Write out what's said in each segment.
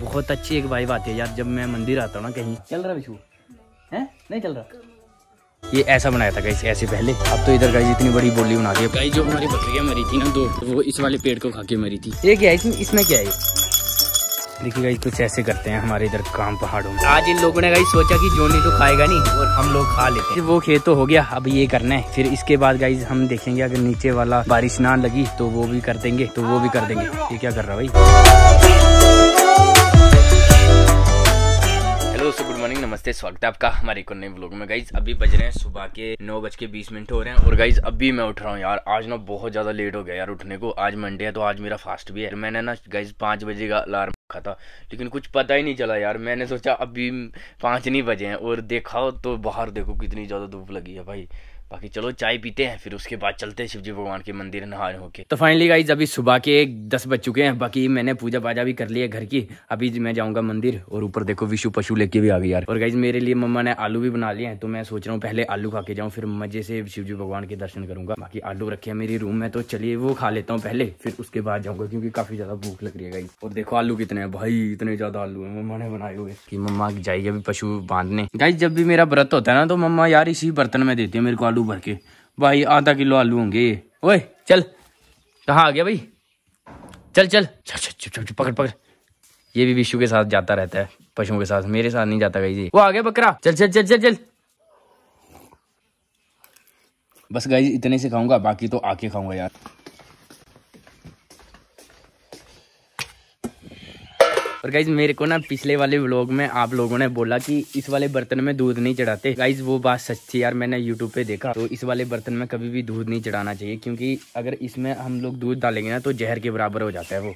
बहुत अच्छी एक वाइब आती है यार जब मैं मंदिर आता हूँ ना कहीं। चल रहा बिशु है? नहीं चल रहा। ये ऐसा बनाया था गाइस, ऐसे पहले। अब तो इधर गाइस इतनी बड़ी बोली बना दी। गाइस जो हमारी बकरियाँ मरी थी ना दो, वो इस वाले पेड़ को खा के मरी थी। ये क्या है, इसमें क्या है? देखिए गाइस कुछ ऐसे करते हैं हमारे इधर काम पहाड़ों में। आज इन लोगों ने गाइस सोचा कि जोनी तो खाएगा नहीं और हम लोग खा लेते हैं। वो खेत तो हो गया, अब ये करना है। फिर इसके बाद गाइस हम देखेंगे अगर नीचे वाला बारिश ना लगी तो वो भी कर देंगे, तो वो भी कर देंगे। ये क्या कर रहा है भाई? हेलो दोस्तों, गुड मॉर्निंग, नमस्ते, स्वागत है आपका हमारे एक नए व्लॉग में। गाइस अभी बज रहे हैं सुबह के 9:20 हो रहे हैं। और गाइस अभी मैं उठ रहा हूँ यार। आज ना बहुत ज्यादा लेट हो गया यार उठने को। आज मंडे है तो आज मेरा फास्ट भी है। मैंने ना गाइस 5 बजे का अलार्म था, लेकिन कुछ पता ही नहीं चला यार। मैंने सोचा अभी 5 नहीं बजे हैं और देखा तो बाहर देखो कितनी ज़्यादा धूप लगी है भाई। बाकी चलो चाय पीते हैं, फिर उसके बाद चलते हैं शिवजी भगवान के मंदिर नहाने होके। तो फाइनली गाइज अभी सुबह के 10 बज चुके हैं। बाकी मैंने पूजा पाजा भी कर ली है घर की। अभी मैं जाऊंगा मंदिर। और ऊपर देखो विशु पशु लेके भी आ गई यार। और गाइज मेरे लिए मम्मा ने आलू भी बना लिए हैं, तो मैं सोच रहा हूँ पहले आलू खा के जाऊँ, फिर मजे से शिवजी भगवान के दर्शन करूंगा। बाकी आलू रखे हैं मेरे रूम में, तो चलिए वो खा लेता हूँ पहले, फिर उसके बाद जाऊँगा क्योंकि काफी ज्यादा भूख लग रही है गाइज। और देखो आलू कितने हैं भाई, इतने ज्यादा आलू है मम्मा ने बनाए हुए कि मम्मा जाएगी अभी पशु बांधने। गाइज जब भी मेरा व्रत होता है ना तो मम्मा यार इसी बर्तन में देती है मेरे को आलू भर के। भाई आधा किलो आलू होंगे। ओए चल, कहाँ आ गया भाई? चल चल चल पकड़ पकड़। ये भी विशु के साथ जाता रहता है पशुओं के साथ, मेरे साथ नहीं जाता गाइस। वो आ गया बकरा। चल चल चल चल चल। बस गाइस इतने से खाऊंगा, बाकी तो आके खाऊंगा यार। और गाइज मेरे को ना पिछले वाले व्लॉग में आप लोगों ने बोला कि इस वाले बर्तन में दूध नहीं चढ़ाते। गाइज वो बात सच थी यार, मैंने यूट्यूब पे देखा। तो इस वाले बर्तन में कभी भी दूध नहीं चढ़ाना चाहिए, क्योंकि अगर इसमें हम लोग दूध डालेंगे ना तो जहर के बराबर हो जाता है वो।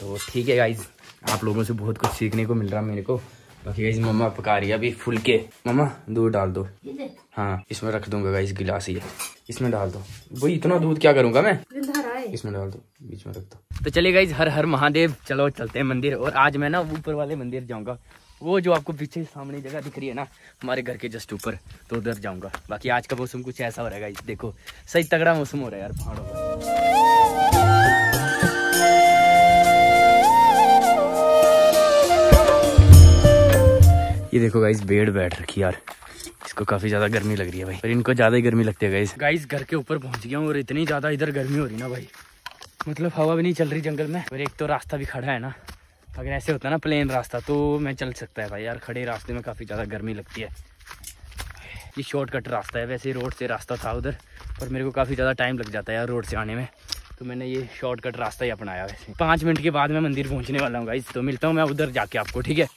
तो ठीक है गाइज, आप लोगों से बहुत कुछ सीखने को मिल रहा है मेरे को। बाकी गाइज मम्मा पका रही है अभी फुलके। मम्मा दूध डाल दो। हाँ इसमें रख दूंगा गाइज, गिलास ही है, इसमें डाल दो। भाई इतना दूध क्या करूंगा मैं, इसमें डाल दो, बीच में रख दो। तो चलिए गाइज हर हर महादेव, चलो चलते हैं मंदिर। और आज मैं ना ऊपर वाले मंदिर जाऊंगा, वो जो आपको पीछे सामने जगह दिख रही है ना हमारे घर के जस्ट ऊपर, तो उधर जाऊंगा। बाकी आज का मौसम कुछ ऐसा हो रहा है गाइज, देखो सही तगड़ा मौसम हो रहा है यार पहाड़ों पर। ये देखो गाइज बेड़ बैठ रखी यार, इसको काफी ज्यादा गर्मी लग रही है भाई, पर इनको ज्यादा ही गर्मी लगती है गाइस। गाइस घर के ऊपर पहुंच गया हूँ और इतनी ज्यादा इधर गर्मी हो रही ना भाई, मतलब हवा भी नहीं चल रही जंगल में। और एक तो रास्ता भी खड़ा है ना, अगर ऐसे होता ना प्लेन रास्ता तो मैं चल सकता है भाई, यार खड़े रास्ते में काफी ज्यादा गर्मी लगती है। ये शॉर्टकट रास्ता है, वैसे रोड से रास्ता था उधर, पर मेरे को काफी ज्यादा टाइम लग जाता है यार रोड से आने में, तो मैंने ये शॉर्टकट रास्ता ही अपनाया। वैसे 5 मिनट के बाद मैं मंदिर पहुंचने वाला हूँ गाइस, तो मिलता हूँ मैं उधर जाके आपको। ठीक है,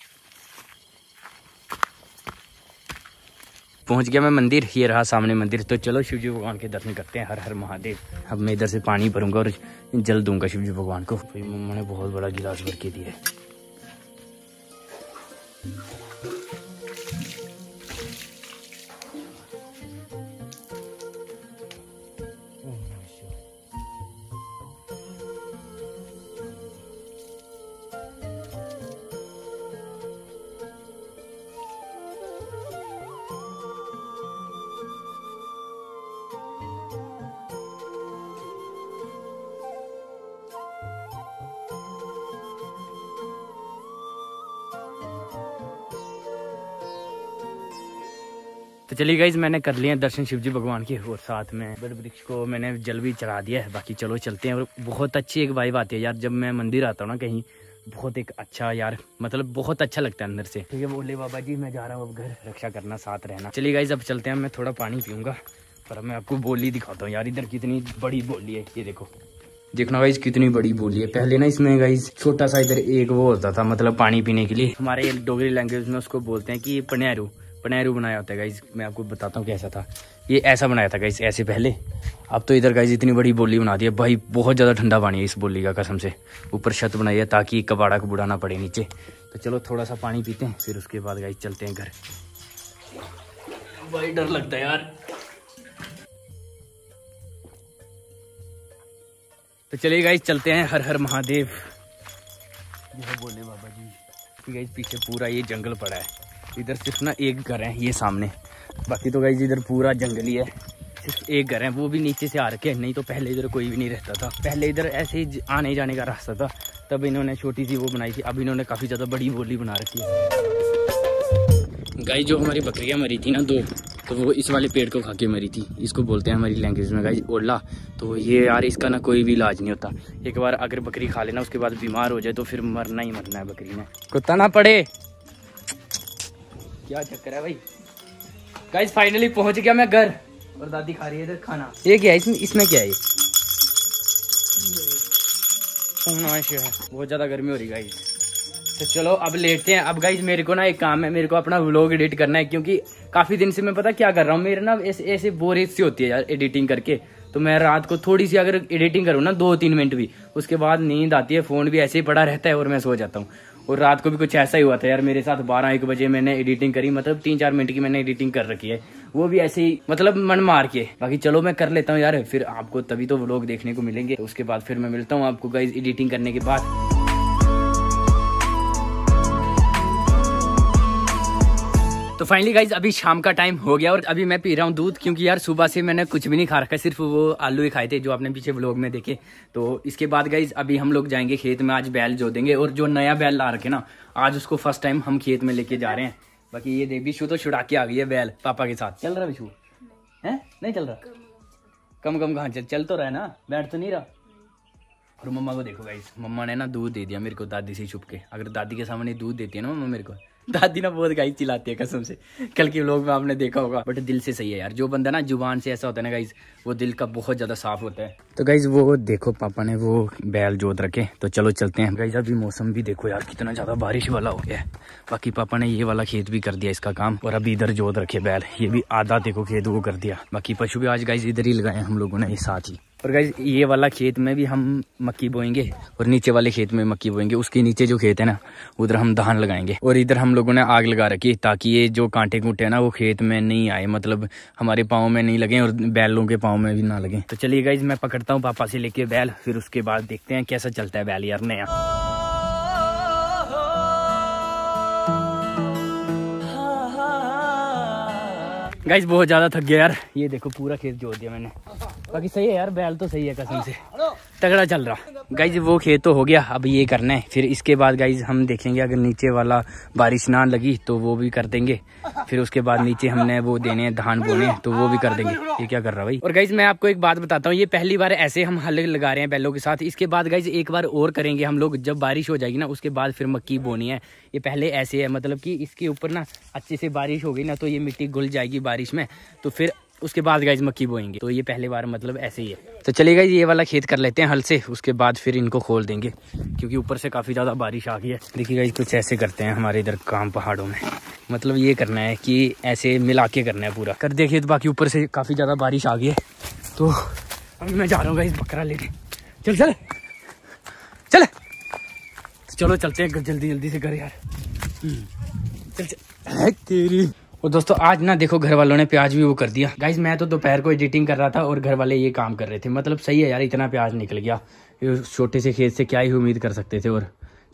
पहुंच गया मैं मंदिर। ये रहा सामने मंदिर, तो चलो शिवजी भगवान के दर्शन करते हैं। हर हर महादेव। अब मैं इधर से पानी भरूंगा और जल दूंगा शिवजी भगवान को। भाई मम्मा ने बहुत बड़ा गिलास भर के दिया है। तो चलिए गाइज मैंने कर लिए दर्शन शिवजी भगवान के, और साथ में बड़ वृक्ष को मैंने जल भी चढ़ा दिया है। बाकी चलो चलते हैं। और बहुत अच्छी एक वाइब आती है यार जब मैं मंदिर आता हूँ ना कहीं, बहुत एक अच्छा यार, मतलब बहुत अच्छा लगता है अंदर से। ठीक है बोले बाबा जी, मैं जा रहा हूँ अब घर, रक्षा करना, साथ रहना। चलिए गाइज अब चलते हैं। मैं थोड़ा पानी पीऊँगा, पर मैं आपको बोली दिखाता हूँ यार, इधर कितनी बड़ी बोली है। ये देखो, देखना गाइज कितनी बड़ी बोली है। पहले ना इसमें गाइज छोटा सा इधर एक वो होता था, मतलब पानी पीने के लिए। हमारे डोगरी लैंग्वेज में उसको बोलते हैं कि पनेरू, पनेरू बनाया होता है गाइज। मैं आपको बताता हूँ कैसा था। ये ऐसा बनाया था गाइज, ऐसे पहले। अब तो इधर गाइज इतनी बड़ी बोली बना दी है भाई, बहुत ज़्यादा ठंडा पानी है इस बोली का कसम से। ऊपर छत बनाई है ताकि कबाड़ा कबूड़ा ना पड़े नीचे। तो चलो थोड़ा सा पानी पीते हैं, फिर उसके बाद गाइज चलते हैं घर। भाई डर लगता है यार। तो चलिए गाइज चलते हैं। हर हर महादेव, ये बोले बाबा जी। गाइज पीछे पूरा ये जंगल पड़ा है, इधर सिर्फ ना एक घर है ये सामने, बाकी तो गाइज इधर पूरा जंगल ही है, सिर्फ एक घर है, वो भी नीचे से आ रखे, नहीं तो पहले इधर कोई भी नहीं रहता था। पहले इधर ऐसे ही आने जाने का रास्ता था, तब इन्होंने छोटी सी वो बनाई थी, अब इन्होंने काफ़ी ज़्यादा बड़ी बोली बना रखी है। गाइस जो हमारी बकरियाँ मरी थी ना दो, तो वो इस वाले पेड़ को खा के मरी थी। इसको बोलते हैं हमारी लैंग्वेज में गाइस ओला। तो ये यार इसका ना कोई भी इलाज नहीं होता। एक बार अगर बकरी खा लेना उसके बाद बीमार हो जाए तो फिर मरना ही मरना है बकरी ने। कुत्ता ना पड़े, क्या चक्कर है भाई। गाइस फाइनली पहुँच गया मैं घर और दादी खा रही है इधर खाना। ये क्या है इसमें क्या है ये? बहुत ज़्यादा गर्मी हो रही गाइस। तो चलो अब लेटते हैं। अब गाइस मेरे को ना एक काम है, मेरे को अपना व्लॉग एडिट करना है क्योंकि काफ़ी दिन से मैं पता क्या कर रहा हूँ, मेरे ना ऐसे बोरियत सी होती है यार एडिटिंग करके। तो मैं रात को थोड़ी सी अगर एडिटिंग करूँ ना 2-3 मिनट भी, उसके बाद नींद आती है, फ़ोन भी ऐसे ही पड़ा रहता है और मैं सो जाता हूँ। और रात को भी कुछ ऐसा ही हुआ था यार मेरे साथ, 12-1 बजे मैंने एडिटिंग करी, मतलब 3-4 मिनट की मैंने एडिटिंग कर रखी है, वो भी ऐसे ही मतलब मन मार के। बाकी चलो मैं कर लेता हूँ यार, फिर आपको तभी तो व्लॉग देखने को मिलेंगे। तो उसके बाद फिर मैं मिलता हूँ आपको गाइज एडिटिंग करने के बाद। तो फाइनली गाइज अभी शाम का टाइम हो गया और अभी मैं पी रहा हूँ दूध, क्योंकि यार सुबह से मैंने कुछ भी नहीं खा रखा, सिर्फ वो आलू ही खाए थे जो आपने पीछे व्लॉग में देखे। तो इसके बाद गाइज अभी हम लोग जाएंगे खेत में, आज बैल जो देंगे और जो नया बैल ला रखे ना आज उसको फर्स्ट टाइम हम खेत में लेके जा रहे हैं। बाकी ये देख बिशु तो छुड़ा के आ गई है बैल पापा के साथ। चल रहा बिशु है? नहीं चल रहा, कम कम कहाँ चल तो रहा है ना, बैठ तो नहीं रहा। और मम्मा को देखो गाइज, मम्मा ने ना दूध दे दिया मेरे को दादी से छुप के। अगर दादी के सामने दूध देती है ना मम्मा मेरे को, दादी ना बहुत गाइस चिल्लाती है कसम से, कल के व्लॉग में आपने देखा होगा। बट दिल से सही है यार, जो बंदा ना जुबान से ऐसा होता है ना गाइस, वो दिल का बहुत ज्यादा साफ होता है। तो गाइस वो देखो पापा ने वो बैल जोत रखे। तो चलो चलते हैं गाइस। अभी मौसम भी देखो यार कितना ज्यादा बारिश वाला हो गया है। बाकी पापा ने ये वाला खेत भी कर दिया इसका काम और अभी इधर जोत रखे बैल, ये भी आधा देखो खेत वो कर दिया। बाकी पशु भी आज गाइस इधर ही लगाए हम लोगों ने ये साथ ही। और गाइस ये वाला खेत में भी हम मक्की बोएंगे और नीचे वाले खेत में मक्की बोएंगे, उसके नीचे जो खेत है ना उधर हम धान लगाएंगे। और इधर हम लोगों ने आग लगा रखी है ताकि ये जो कांटे कूटे हैं ना वो खेत में नहीं आए, मतलब हमारे पाँव में नहीं लगे और बैलों के पाँव में भी ना लगे। तो चलिए गाइस मैं पकड़ता हूँ पापा से लेके बैल, फिर उसके बाद देखते हैं कैसा चलता है बैल यार नया। गाइस बहुत ज़्यादा थक गया यार, ये देखो पूरा खेत जोत दिया मैंने। बाकी सही है यार बैल तो सही है कसम से, तगड़ा चल रहा। गाइस वो खेत तो हो गया, अब ये करना है। फिर इसके बाद गाइस हम देखेंगे, अगर नीचे वाला बारिश ना लगी तो वो भी कर देंगे। फिर उसके बाद नीचे हमने वो देने हैं धान बोने, तो वो भी कर देंगे। ये क्या कर रहा भाई। और गाइस मैं आपको एक बात बताता हूँ, ये पहली बार ऐसे हम हल लगा रहे हैं बैलों के साथ। इसके बाद गाइस एक बार और करेंगे हम लोग, जब बारिश हो जाएगी ना उसके बाद फिर मक्की बोनी है। ये पहले ऐसे है, मतलब कि इसके ऊपर ना अच्छे से बारिश हो गई ना तो ये मिट्टी घुल जाएगी बारिश में, तो फिर उसके बाद गाइज मक्की बोएंगे। तो ये पहली बार मतलब ऐसे ही है। तो चलिए गाइज ये वाला खेत कर लेते हैं हल से, उसके बाद फिर इनको खोल देंगे क्योंकि ऊपर से काफ़ी ज़्यादा बारिश आ गई है। देखिए गाइज कुछ ऐसे करते हैं हमारे इधर काम पहाड़ों में, मतलब ये करना है कि ऐसे मिला के करना है पूरा कर देखिए। तो बाकी ऊपर से काफ़ी ज़्यादा बारिश आ गई है तो अभी मैं जा रहा हूँ गाइज बकरा लेके। चल चल चल चलो चलते हैं जल्दी जल्दी से घर यार, चल चल तेरी। और दोस्तों आज ना देखो घर वालों ने प्याज भी वो कर दिया। गाइज मैं तो दोपहर को एडिटिंग कर रहा था और घर वाले ये काम कर रहे थे, मतलब सही है यार इतना प्याज निकल गया, छोटे से खेत से क्या ही उम्मीद कर सकते थे। और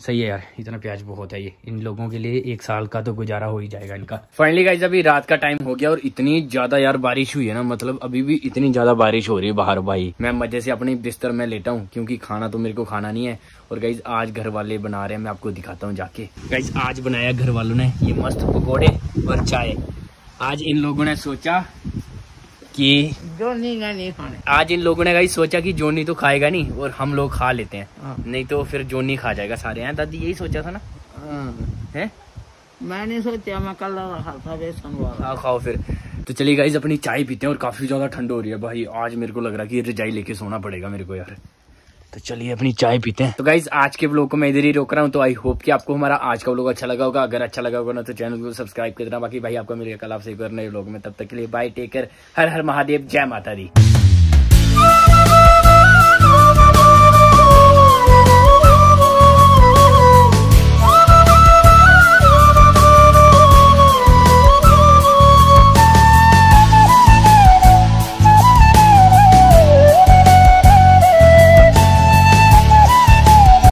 सही है यार इतना प्याज बहुत है, ये इन लोगों के लिए 1 साल का तो गुजारा हो ही जाएगा इनका। फाइनली गाइज अभी रात का टाइम हो गया और इतनी ज्यादा यार बारिश हुई है ना, मतलब अभी भी इतनी ज्यादा बारिश हो रही है बाहर। भाई मैं मजे से अपने बिस्तर में लेटा हूँ क्योंकि खाना तो मेरे को खाना नहीं है। और गाइज आज घर वाले बना रहे हैं, मैं आपको दिखाता हूँ जाके। गाइज आज बनाया घर वालों ने ये मस्त पकौड़े और चाय। आज इन लोगों ने सोचा कि जोनी नहीं खाने, आज इन लोगों ने गाइस सोचा कि जोनी तो खाएगा नहीं और हम लोग खा लेते हैं, नहीं तो फिर जोनी खा जाएगा सारे। हैं दादी यही सोचा था ना? है मैंने सोचा मैं कल खाता बेसन वाला खाओ फिर। तो चलिए गाइस अपनी चाय पीते हैं और काफी ज्यादा ठंड हो रही है भाई, आज मेरे को लग रहा है कि रजाई लेके सोना पड़ेगा मेरे को यार। तो चलिए अपनी चाय पीते हैं। तो गाइज आज के व्लॉग को मैं इधर ही रोक रहा हूँ। तो आई होप कि आपको हमारा आज का व्लॉग अच्छा लगा होगा, अगर अच्छा लगा होगा ना तो चैनल को सब्सक्राइब कर देना। बाकी भाई आपको मिलेगा कल आपसे एक बार नए व्लॉग में, तब तक के लिए बाय, टेक केयर, हर हर महादेव, जय माता दी।